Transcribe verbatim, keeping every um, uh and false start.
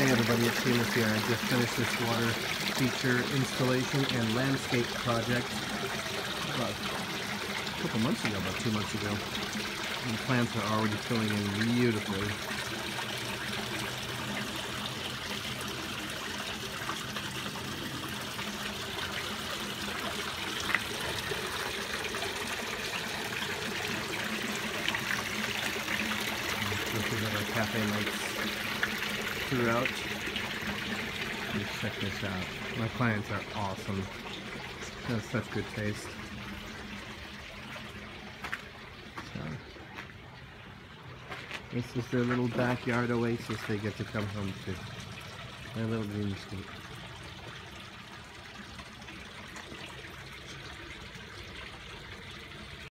Hey everybody, it's Seamus here. I just finished this water feature installation and landscape project about a couple months ago, about two months ago. And the plants are already filling in beautifully. This is our cafe lights throughout. And check this out. My clients are awesome. They have such good taste. So, this is their little backyard oasis they get to come home to. My little dream estate.